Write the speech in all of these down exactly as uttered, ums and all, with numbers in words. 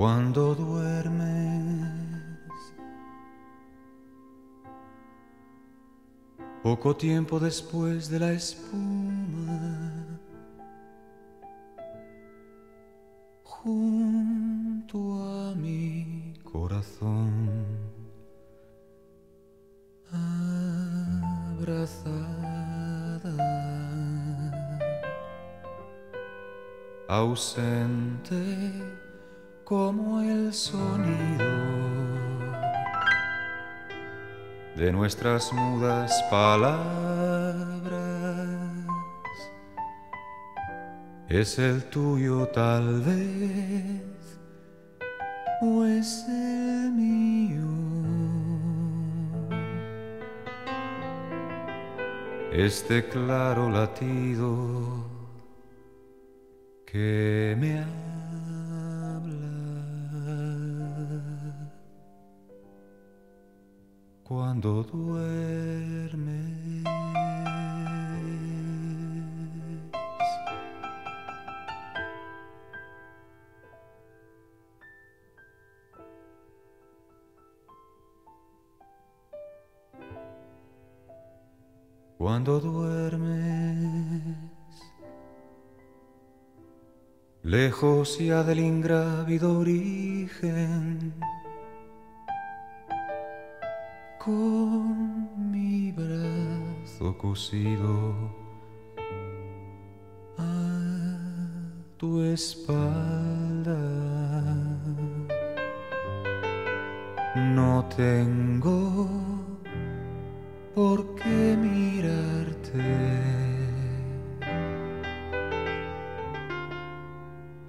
Cuando duermes, poco tiempo después de la espuma, junto a mi corazón, abrazada, ausente como el sonido de nuestras mudas palabras, es el tuyo tal vez, o es el mío, este claro latido que me ha cuando duermes. Cuando duermes, lejos ya del ingrávido origen, con mi brazo cosido a tu espalda, no tengo por qué mirarte.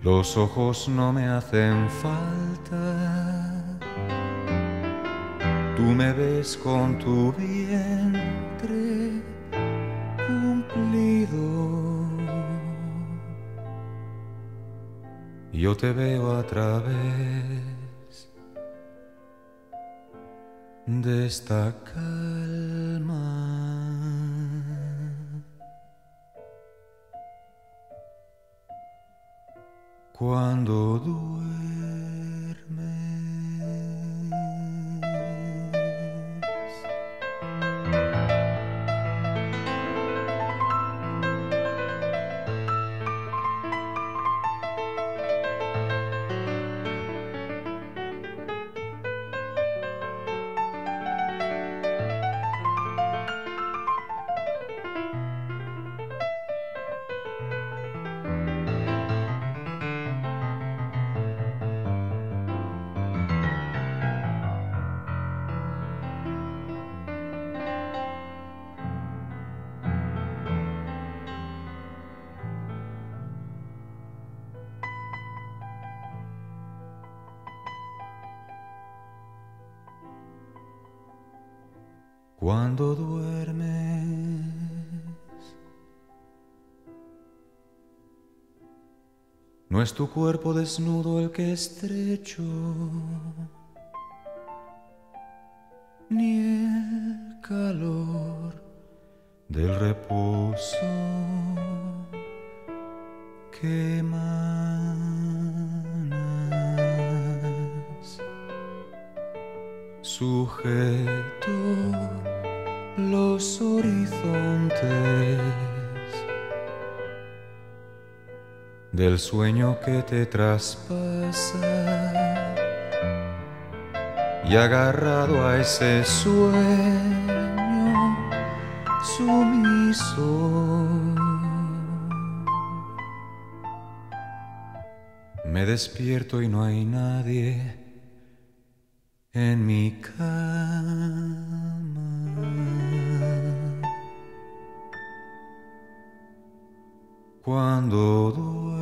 Los ojos no me hacen falta. Tú me ves con tu vientre cumplido, yo te veo a través de esta calma. Cuando duermes. Cuando duermes, no es tu cuerpo desnudo el que estrecho, ni el calor del reposo que emanas, sujeto los horizontes del sueño que te traspasa, y agarrado a ese sueño sumiso, me despierto y no hay nadie en mi cama. Cuando duermes.